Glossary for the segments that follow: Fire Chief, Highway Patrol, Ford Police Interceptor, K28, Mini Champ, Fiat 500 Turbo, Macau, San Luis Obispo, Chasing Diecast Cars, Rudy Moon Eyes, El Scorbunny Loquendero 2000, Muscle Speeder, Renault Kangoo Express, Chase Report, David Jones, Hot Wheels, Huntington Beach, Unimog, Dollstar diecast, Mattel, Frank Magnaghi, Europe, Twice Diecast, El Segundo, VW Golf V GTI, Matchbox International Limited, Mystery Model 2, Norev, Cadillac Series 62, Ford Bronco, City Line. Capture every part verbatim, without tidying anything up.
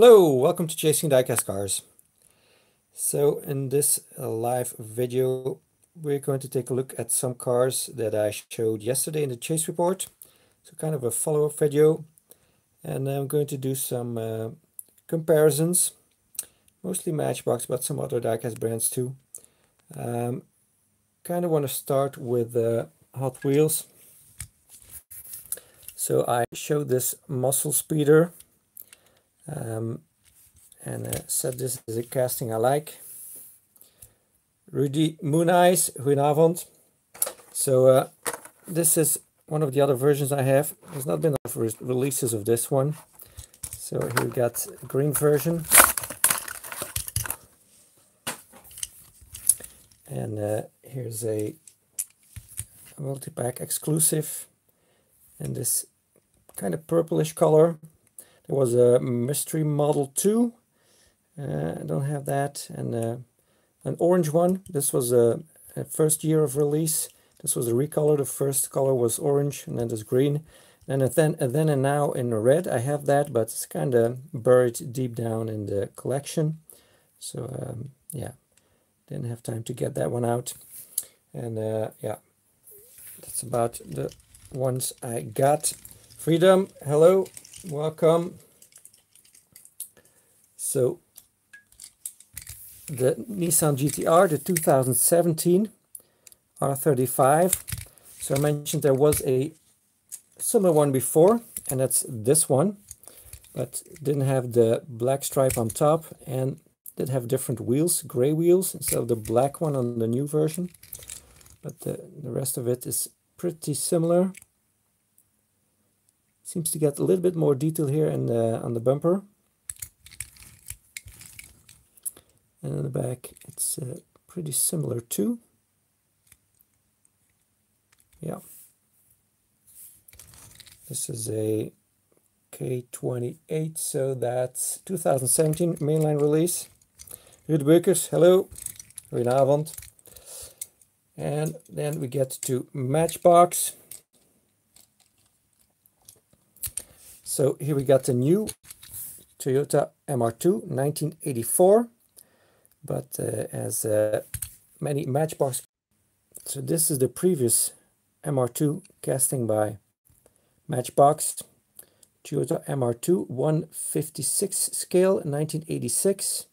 Hello, welcome to Chasing Diecast Cars. So in this live video, we're going to take a look at some cars that I showed yesterday in the chase report. So kind of a follow-up video. And I'm going to do some uh, comparisons, mostly Matchbox, but some other diecast brands too. Um, kind of want to start with uh, Hot Wheels. So I showed this Muscle Speeder. Um, and uh, said this is a casting I like. Rudy Moon Eyes, goedenavond. So uh, this is one of the other versions I have. There's not been enough re releases of this one. So here we got a green version. And uh, here's a multi-pack exclusive in this kind of purplish color. It was a Mystery Model two, uh, I don't have that, and uh, an orange one. This was a, a first year of release. This was a recolor. The first color was orange, and then there's green. And then, and then and now in red, I have that, but it's kind of buried deep down in the collection. So um, yeah, didn't have time to get that one out. And uh, yeah, that's about the ones I got. Freedom, hello. Welcome. So the Nissan G T R, the two thousand seventeen R thirty-five. So I mentioned there was a similar one before, and that's this one, but didn't have the black stripe on top and did have different wheels, gray wheels instead of the black one on the new version. But the, the rest of it is pretty similar. Seems to get a little bit more detail here in the, on the bumper. And in the back, it's uh, pretty similar too. Yeah. This is a K twenty-eight, so that's two thousand seventeen mainline release. Ruud Beukers, hello. Goedenavond. And then we get to Matchbox. So here we got the new Toyota M R two nineteen eighty-four, but uh, as uh, many Matchbox. So this is the previous M R two casting by Matchbox. Toyota M R two one fifty-six scale nineteen eighty-six.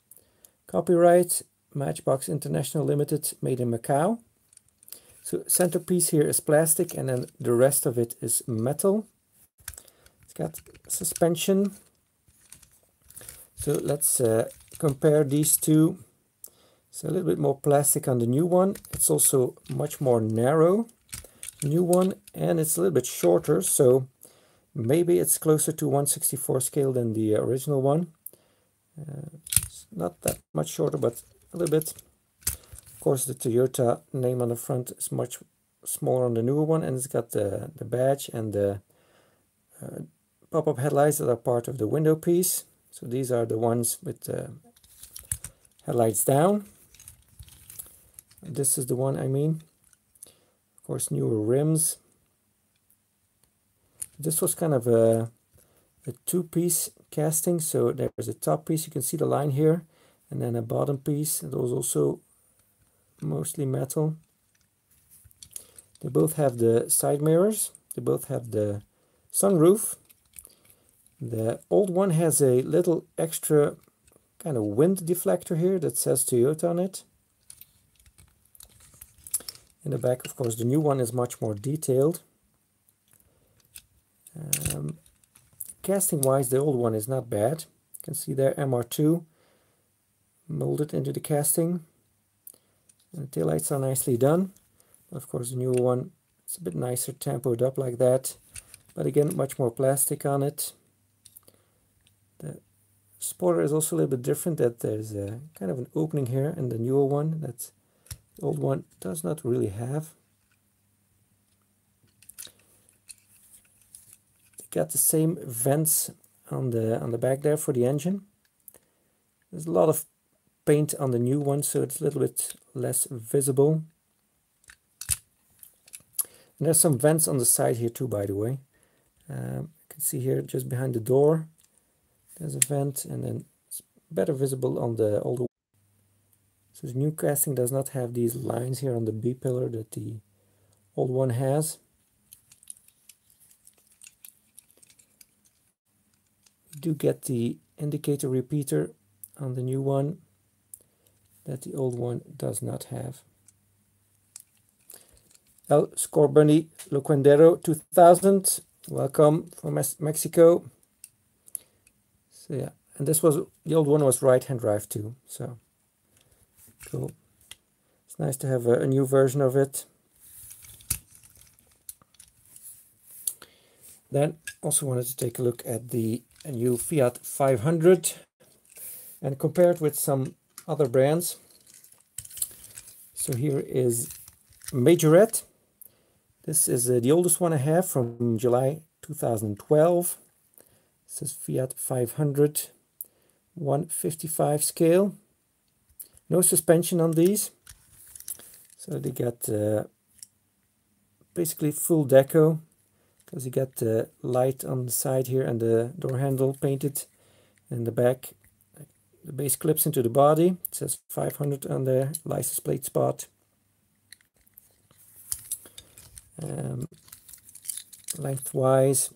Copyright Matchbox International Limited, made in Macau. So centerpiece here is plastic, and then the rest of it is metal. Got suspension. So let's uh, compare these two. So a little bit more plastic on the new one. It's also much more narrow, new one, and it's a little bit shorter, so maybe it's closer to one sixty-four scale than the original one. Uh, it's not that much shorter, but a little bit. Of course, the Toyota name on the front is much smaller on the newer one, and it's got the, the badge and the uh, pop-up headlights that are part of the window piece. So these are the ones with the uh, headlights down. This is the one I mean. Of course, newer rims. This was kind of a, a two-piece casting. So there's a top piece, you can see the line here, and then a bottom piece. It was also mostly metal. They both have the side mirrors. They both have the sunroof. The old one has a little extra kind of wind deflector here that says Toyota on it. In the back, of course, the new one is much more detailed. Um, Casting-wise, the old one is not bad. You can see there M R two molded into the casting. And the taillights are nicely done. Of course, the newer one is a bit nicer, tampoed up like that. But again, much more plastic on it. The spoiler is also a little bit different, that there's a kind of an opening here in the newer one that the old one does not really have. They got the same vents on the on the back there for the engine. There's a lot of paint on the new one, so it's a little bit less visible. And there's some vents on the side here too, by the way. Um, you can see here just behind the door. There's a vent, and then it's better visible on the older. So the new casting does not have these lines here on the B-pillar that the old one has. We do get the indicator repeater on the new one that the old one does not have. El Scorbunny Loquendero two thousand, welcome from Mexico. So yeah, and this was, the old one was right-hand drive too, so cool. It's nice to have a, a new version of it. Then also wanted to take a look at the a new Fiat five hundred and compare it with some other brands. So here is Majorette. This is uh, the oldest one I have from July two thousand twelve. This is Fiat five hundred, one fifty-five scale. No suspension on these. So they got uh, basically full deco, because you got the light on the side here and the door handle painted, and the back, the base clips into the body. It says five hundred on the license plate spot. Um, lengthwise,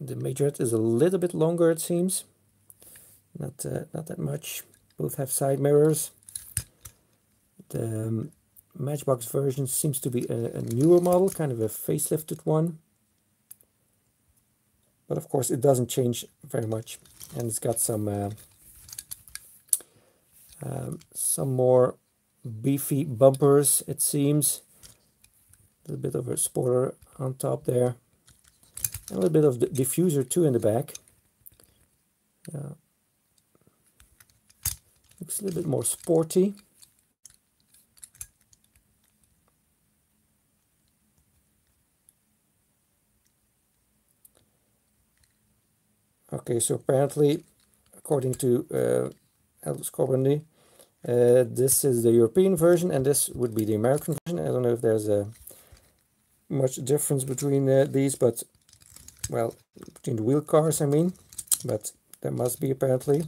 the Majorette is a little bit longer, it seems. Not uh, not that much. Both have side mirrors. The um, Matchbox version seems to be a, a newer model, kind of a facelifted one. But of course, it doesn't change very much, and it's got some uh, um, some more beefy bumpers, it seems. A little bit of a spoiler on top there, and a little bit of the diffuser too in the back. Uh, looks a little bit more sporty. Okay, so apparently, according to uh, El Scorbunny, uh, this is the European version, and this would be the American version. I don't know if there's a much difference between uh, these, but, well, between the wheel cars, I mean, but there must be apparently.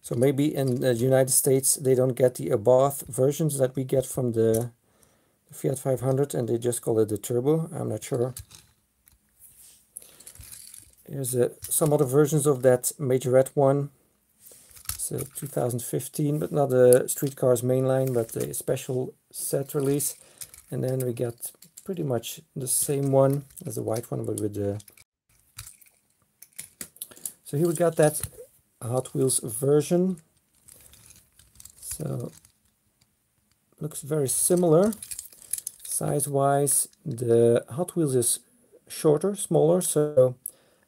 So maybe in the United States they don't get the Abarth versions that we get from the Fiat five hundred, and they just call it the Turbo. I'm not sure. Here's uh, some other versions of that Majorette one. It's a two thousand fifteen, but not a Streetcars mainline, but a special set release. And then we got pretty much the same one as the white one, but with the... So here we got that Hot Wheels version. So looks very similar. Size-wise, the Hot Wheels is shorter, smaller, so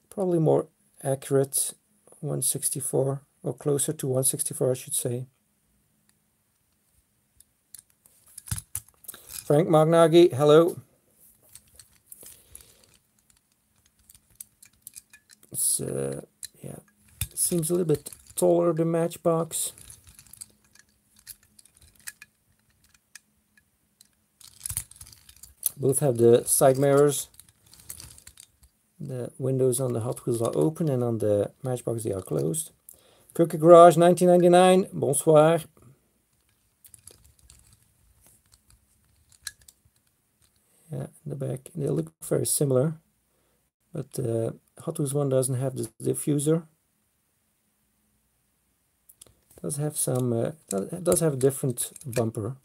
probably more accurate, one sixty-four, or closer to one sixty-four, I should say. Frank Magnaghi, hello. It's, uh, yeah, seems a little bit taller than Matchbox. Both have the side mirrors. The windows on the Hot Wheels are open, and on the Matchbox they are closed. Cookie Garage nineteen ninety-nine, bonsoir. Yeah, in the back they look very similar, but the uh, Hot Wheels one doesn't have the diffuser. It does have some, uh, it does have a different bumper,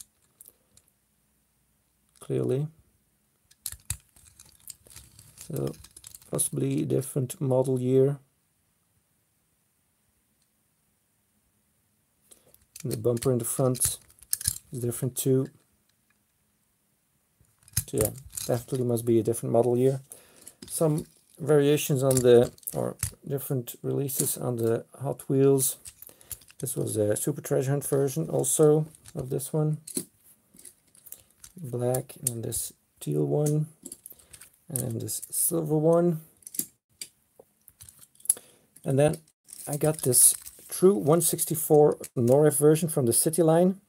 clearly. So. Possibly different model year. And the bumper in the front is different too. So yeah, definitely must be a different model year. Some variations on the, or different releases on the Hot Wheels. This was a Super Treasure Hunt version also of this one. Black, and this teal one. And this silver one. And then I got this true one sixty-four Norev version from the City Line.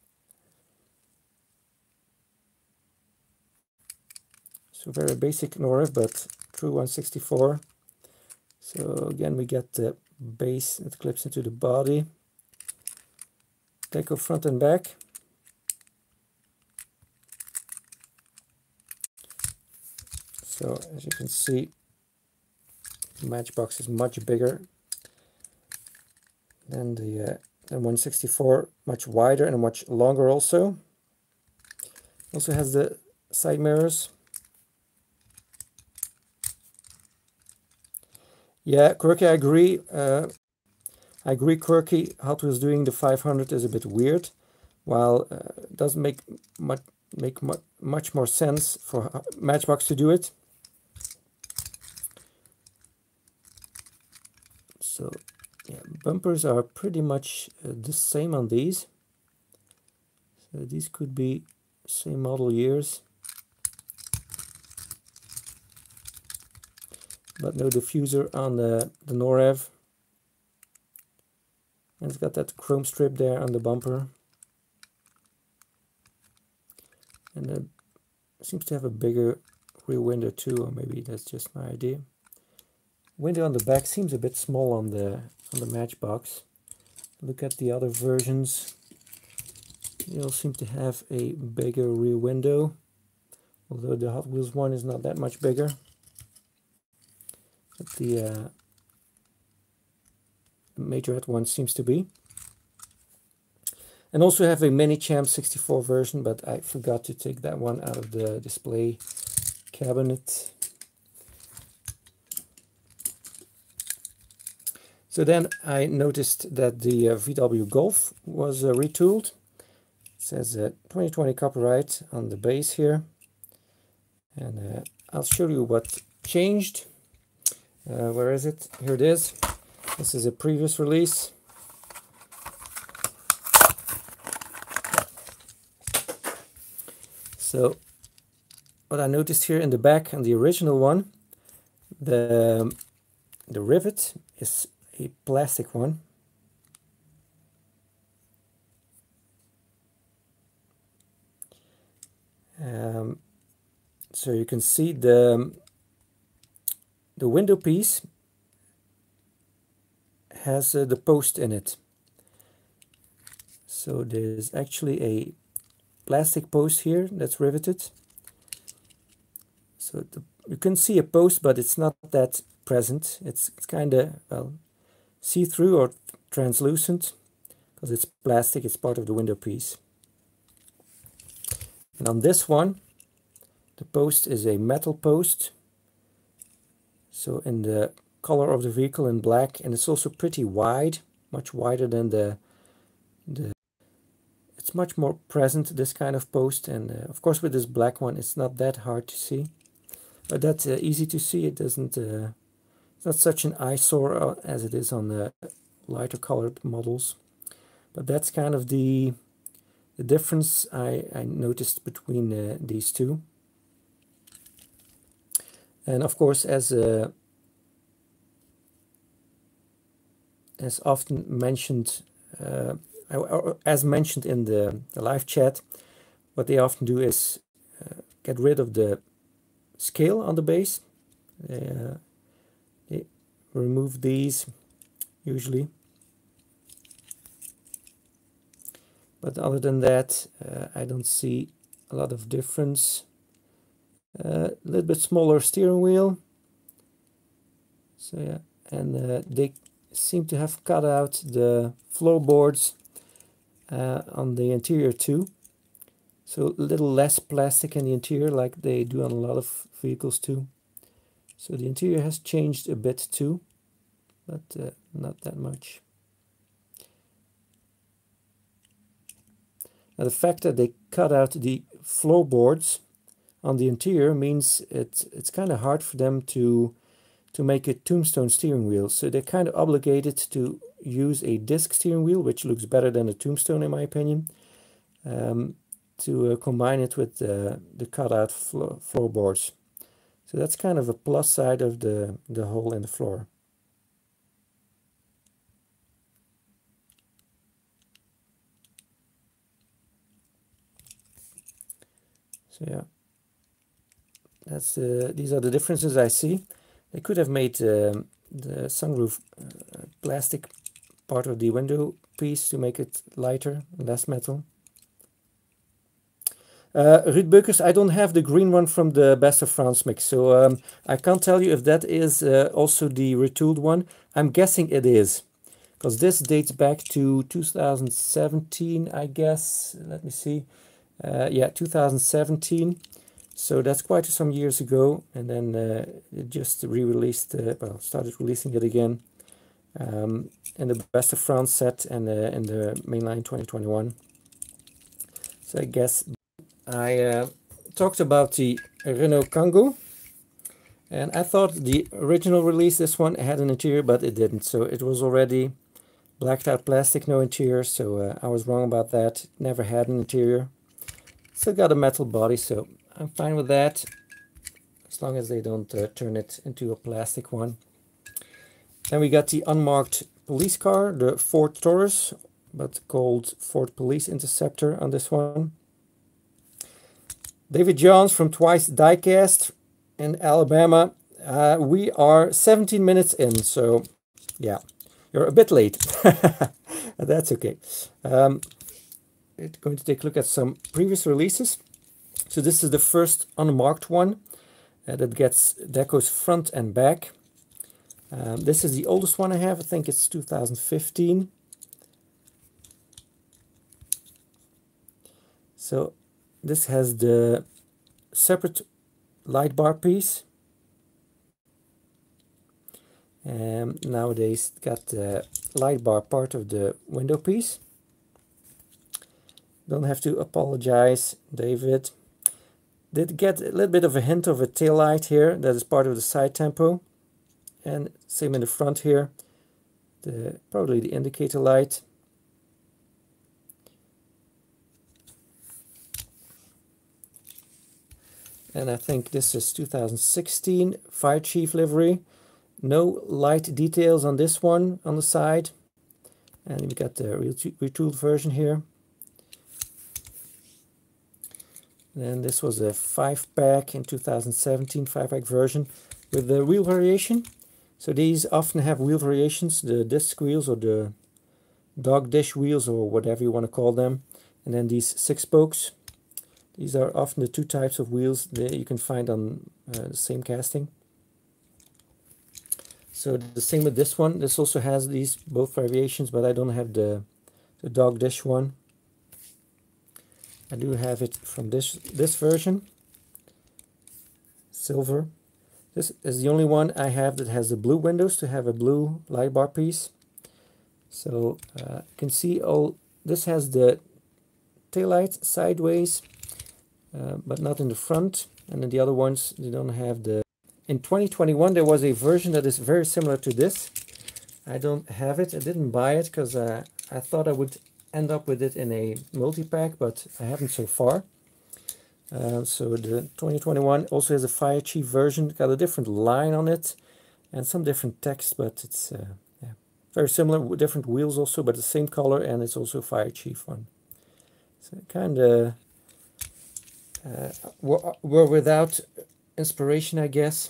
So very basic Norev, but true one sixty-four. So again, we get the base that clips into the body. Take off front and back. So as you can see, the Matchbox is much bigger than the uh, than one sixty-four, much wider and much longer also. Also has the side mirrors. Yeah, quirky, I agree. Uh, I agree, quirky. Hot Wheels doing the five hundred is a bit weird, while uh, it doesn't make much make mu much more sense for Matchbox to do it. So, yeah, bumpers are pretty much uh, the same on these. So these could be same model years, but no diffuser on the, the Norev. And it's got that chrome strip there on the bumper. And it seems to have a bigger rear window too, or maybe that's just my idea. Window on the back seems a bit small on the, on the Matchbox. Look at the other versions. They all seem to have a bigger rear window, although the Hot Wheels one is not that much bigger. But the uh, Majorette one seems to be. And also have a Mini Champ sixty-four version, but I forgot to take that one out of the display cabinet. So then I noticed that the uh, V W Golf was uh, retooled. It says uh, twenty twenty copyright on the base here. And uh, I'll show you what changed. Uh, where is it? Here it is. This is a previous release. So what I noticed here in the back on the original one, the, the rivet is a plastic one. Um, so you can see the, the window piece has uh, the post in it. So there's actually a plastic post here that's riveted, so the, you can see a post, but it's not that present. It's, it's kind of, well, see-through or translucent, because it's plastic, it's part of the window piece. And on this one, the post is a metal post, so in the color of the vehicle in black, and it's also pretty wide, much wider than the the it's much more present, this kind of post. And uh, of course with this black one it's not that hard to see, but that's uh, easy to see. It doesn't uh, it's not such an eyesore as it is on the lighter colored models. But that's kind of the the difference I, I noticed between uh, these two. And of course, as a as often mentioned uh, as mentioned in the, the live chat, what they often do is uh, get rid of the scale on the base. They, uh, they remove these usually. But other than that, uh, I don't see a lot of difference. A uh, little bit smaller steering wheel. So yeah, and uh, they seem to have cut out the floorboards Uh, on the interior too, so a little less plastic in the interior, like they do on a lot of vehicles too. So the interior has changed a bit too, but uh, not that much. Now the fact that they cut out the floorboards on the interior means it's it's kind of hard for them to to make a tombstone steering wheel, so they're kind of obligated to use a disc steering wheel, which looks better than a tombstone in my opinion, um, to uh, combine it with uh, the cutout floor, floorboards. So that's kind of a plus side of the, the hole in the floor. So yeah, that's uh, these are the differences I see. They could have made um, the sunroof uh, plastic part of the window piece to make it lighter, less metal. Uh, Ruud Beukers, I don't have the green one from the Best of France mix, so um, I can't tell you if that is uh, also the retooled one. I'm guessing it is, because this dates back to two thousand seventeen, I guess. Let me see. Uh, yeah, two thousand seventeen. So that's quite some years ago, and then uh, it just re-released, uh, well, started releasing it again um, in the Best of France set and uh, in the Mainline twenty twenty-one. So I guess I uh, talked about the Renault Kangoo, and I thought the original release, this one, had an interior, but it didn't. So it was already blacked out plastic, no interior, so uh, I was wrong about that. Never had an interior. Still got a metal body, so I'm fine with that, as long as they don't uh, turn it into a plastic one. Then we got the unmarked police car, the Ford Taurus, but called Ford Police Interceptor on this one. David Jones from Twice Diecast in Alabama. Uh, we are seventeen minutes in, so yeah, you're a bit late. That's okay. Um, it's going to take a look at some previous releases. So this is the first unmarked one uh, that gets decos front and back. Um, this is the oldest one I have. I think it's two thousand fifteen. So this has the separate light bar piece. Um, nowadays it's got the light bar part of the window piece. Don't have to apologize, David. Did get a little bit of a hint of a taillight here, that is part of the side tempo. And same in the front here, the, probably the indicator light. And I think this is two thousand sixteen Fire Chief livery. No light details on this one on the side. And we got the retooled version here. Then this was a five-pack in two thousand seventeen, five-pack version with the wheel variation. So these often have wheel variations, the disc wheels or the dog dish wheels or whatever you want to call them. And then these six spokes. These are often the two types of wheels that you can find on uh, the same casting. So the same with this one. This also has these both variations, but I don't have the, the dog dish one. I do have it from this this version, silver. This is the only one I have that has the blue windows to have a blue light bar piece. So uh, you can see all this has the taillight sideways, uh, but not in the front. And then the other ones they don't have the. In twenty twenty-one there was a version that is very similar to this. I don't have it. I didn't buy it because uh, I thought I would end up with it in a multi-pack, but I haven't so far. Uh, so the twenty twenty-one also has a Fire Chief version, got a different line on it and some different text, but it's uh, yeah, very similar, different wheels also, but the same color, and it's also Fire Chief one. So kind of uh, we're, we're without inspiration, I guess,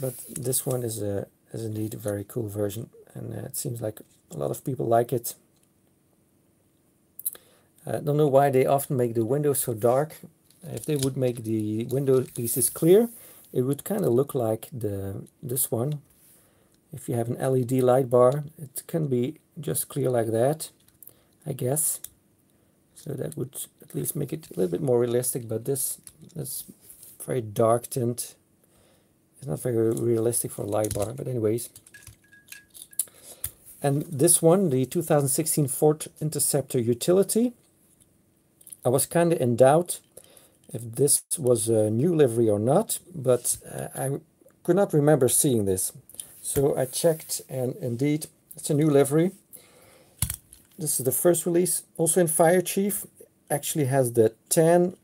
but this one is, a, is indeed a very cool version, and uh, it seems like a lot of people like it. I uh, don't know why they often make the windows so dark. If they would make the window pieces clear, it would kind of look like the this one. If you have an L E D light bar, it can be just clear like that, I guess. So that would at least make it a little bit more realistic, but this, this very dark tint is not very realistic for a light bar, but anyways. And this one, the two thousand sixteen Ford Interceptor Utility, I was kind of in doubt if this was a new livery or not, but uh, I could not remember seeing this. So I checked, and indeed, it's a new livery. This is the first release, also in Fire Chief. Actually has the tan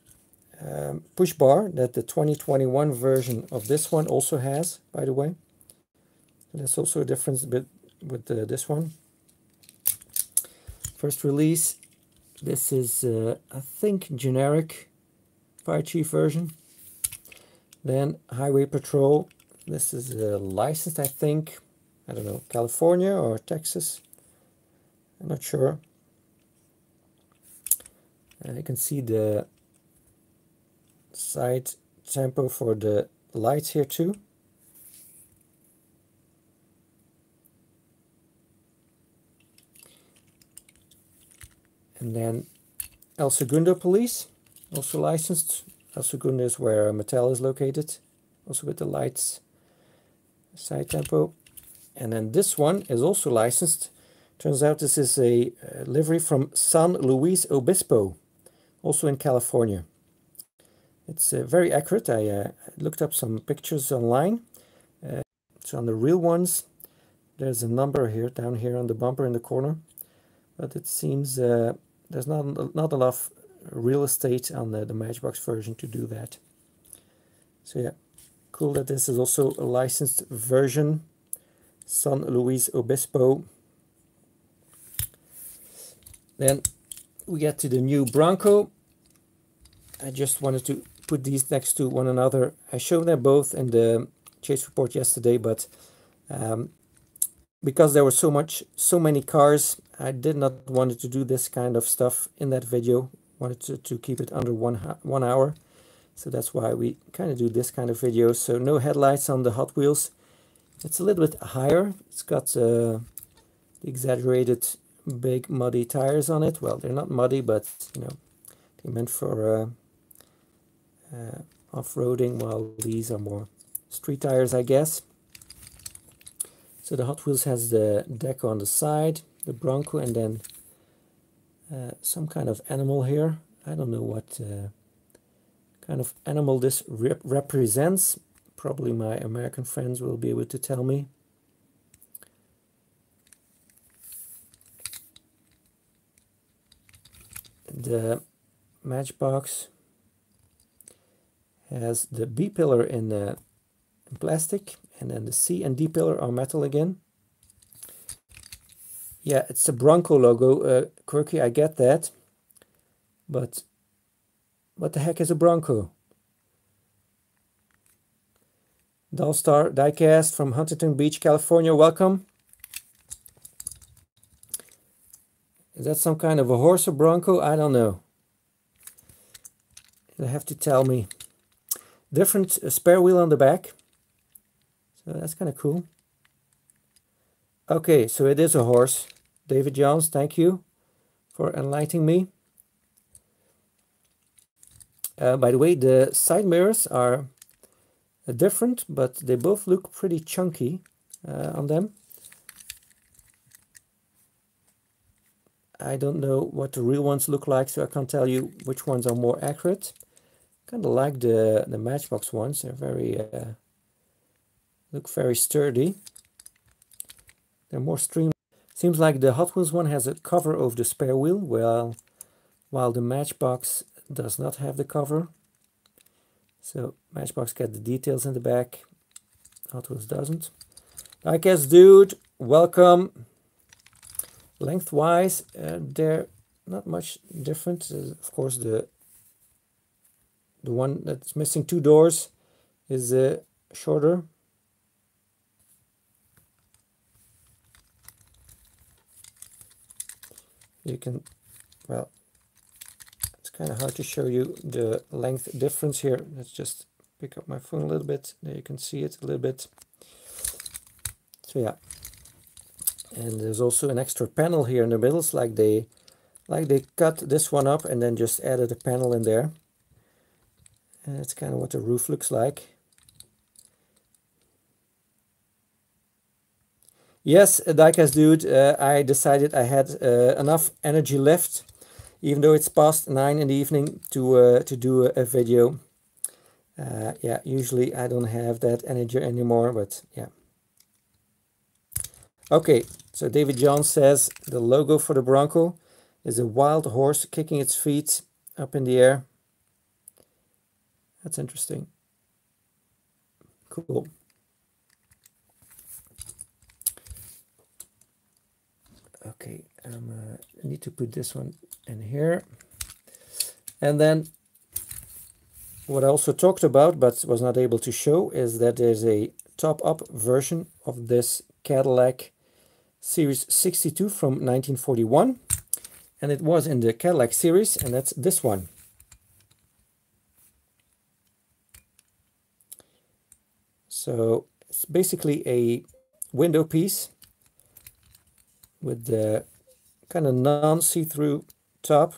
um, push bar that the twenty twenty-one version of this one also has, by the way. And that's also a difference, but with uh, this one, first release, this is uh, I think generic Fire Chief version. Then Highway Patrol, This is uh, licensed, I think, I don't know, California or Texas, I'm not sure. Uh, you can see the side tempo for the lights here too. And then El Segundo Police, also licensed. El Segundo is where Mattel is located, also with the lights, side tempo. And then this one is also licensed. Turns out this is a uh, livery from San Luis Obispo, also in California. It's uh, very accurate. I uh, looked up some pictures online. Uh, so on the real ones, there's a number here, down here on the bumper in the corner. But it seems uh, there's not, not enough real estate on the, the Matchbox version to do that. So yeah, cool that this is also a licensed version. San Luis Obispo. Then we get to the new Bronco. I just wanted to put these next to one another. I showed them both in the chase report yesterday, but um, because there were so much, so many cars, I did not want to do this kind of stuff in that video. Wanted to, to keep it under one one hour, so that's why we kind of do this kind of video. So no headlights on the Hot Wheels. It's a little bit higher. It's got uh, exaggerated big muddy tires on it. Well, they're not muddy, but you know, they're meant for uh, uh, off-roading, while these are more street tires, I guess. So the Hot Wheels has the deco on the side, the Bronco, and then uh, some kind of animal here. I don't know what uh, kind of animal this rep represents. Probably my American friends will be able to tell me. The Matchbox has the B pillar in, uh, in plastic, and then the C and D pillar are metal again. Yeah, it's a Bronco logo. Uh, quirky, I get that. But what the heck is a Bronco? Dollstar Diecast from Huntington Beach, California. Welcome. Is that some kind of a horse or Bronco? I don't know. They have to tell me. Different uh, spare wheel on the back. So that's kind of cool. Okay, so it is a horse. David Jones, thank you for enlightening me. Uh, by the way, the side mirrors are uh, different, but they both look pretty chunky uh, on them. I don't know what the real ones look like, so I can't tell you which ones are more accurate. Kind of like the the Matchbox ones; they're very uh, look very sturdy. They're more streamlined. Seems like the Hot Wheels one has a cover over the spare wheel, well, while the Matchbox does not have the cover. So Matchbox get the details in the back, Hot Wheels doesn't. I guess, dude, welcome. Lengthwise, uh, they're not much different. Uh, of course, the the one that's missing two doors is uh, shorter. You can, well, it's kind of hard to show you the length difference here. Let's just pick up my phone a little bit. There you can see it a little bit. So yeah. And there's also an extra panel here in the middle. It's like they, like they cut this one up and then just added a panel in there. And that's kind of what the roof looks like. Yes, Diecast dude, uh, I decided I had uh, enough energy left, even though it's past nine in the evening, to uh, to do a, a video. Uh, yeah, usually I don't have that energy anymore, but yeah. Okay, so David Jones says the logo for the Bronco is a wild horse kicking its feet up in the air. That's interesting. Cool. Okay, um, uh, I need to put this one in here. And then what I also talked about but was not able to show is that there's a top-up version of this Cadillac Series sixty-two from nineteen forty-one. And it was in the Cadillac series, and that's this one. So it's basically a window piece with the kind of non-see-through top.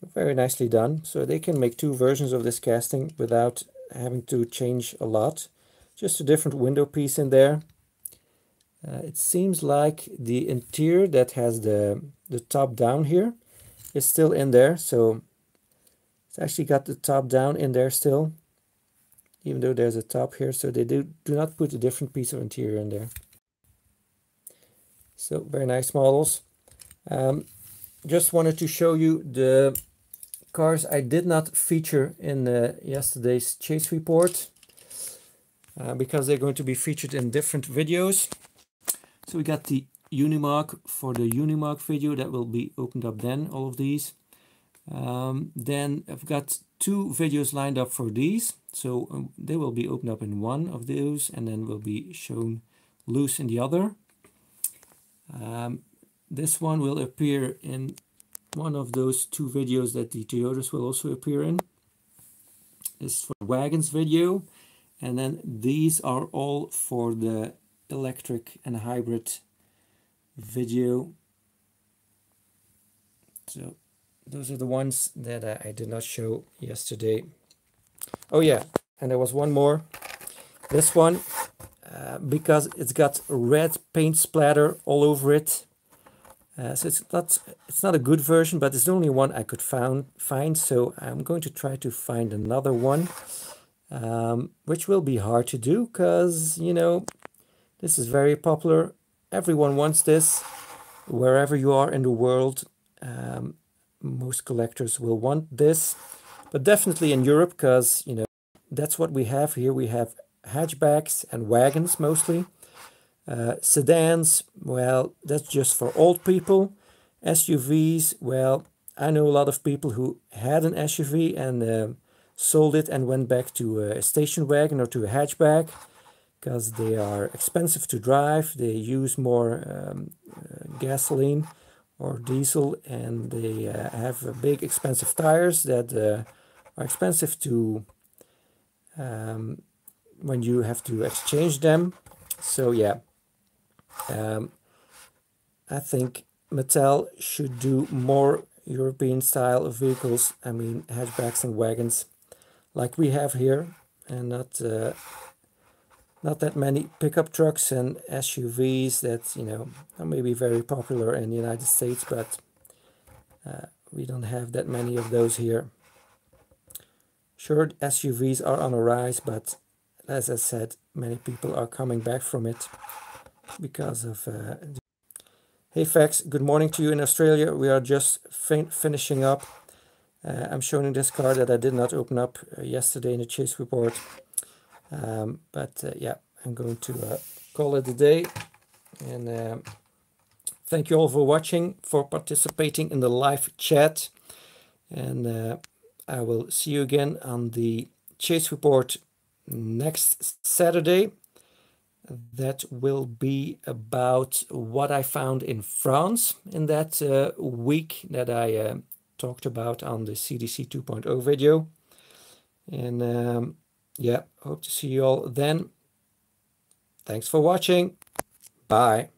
So very nicely done. So they can make two versions of this casting without having to change a lot. Just a different window piece in there. Uh, it seems like the interior that has the, the top down here is still in there, so it's actually got the top down in there still, even though there's a top here, so they do, do not put a different piece of interior in there. So very nice models. Um, just wanted to show you the cars I did not feature in uh, yesterday's chase report, uh, because they're going to be featured in different videos. So we got the Unimog for the Unimog video that will be opened up then, all of these. Um, then I've got two videos lined up for these. So um, they will be opened up in one of those and then will be shown loose in the other. Um, this one will appear in one of those two videos that the Toyotas will also appear in. This is for the wagons video. And then these are all for the electric and hybrid video. So those are the ones that I, I did not show yesterday. Oh yeah, and there was one more. This one, uh, because it's got red paint splatter all over it. Uh, so it's not it's not a good version, but it's the only one I could found, find. So I'm going to try to find another one, um, which will be hard to do because, you know, this is very popular. Everyone wants this. Wherever you are in the world, um, most collectors will want this. But definitely in Europe, because, you know, that's what we have here. We have hatchbacks and wagons mostly. Uh, sedans, well, that's just for old people. S U Vs, well, I know a lot of people who had an S U V and uh, sold it and went back to a station wagon or to a hatchback, because they are expensive to drive, they use more um, uh, gasoline or diesel, and they uh, have uh, big expensive tires that uh, are expensive to um, when you have to exchange them. So yeah, um, I think Mattel should do more European style of vehicles, I mean hatchbacks and wagons, like we have here, and not... Uh, Not that many pickup trucks and S U Vs that, you know, are maybe very popular in the United States, but uh, we don't have that many of those here. Sure, S U Vs are on a rise, but as I said, many people are coming back from it because of... Uh... Hey, Fax, good morning to you in Australia. We are just fin finishing up. Uh, I'm showing this car that I did not open up uh, yesterday in the chase report. Um, but uh, yeah, I'm going to uh, call it a day, and uh, thank you all for watching, for participating in the live chat, and uh, I will see you again on the Chase Report next Saturday. That will be about what I found in France in that uh, week that I uh, talked about on the C D C two point oh video, and um, yeah, hope to see you all then. Thanks for watching. Bye.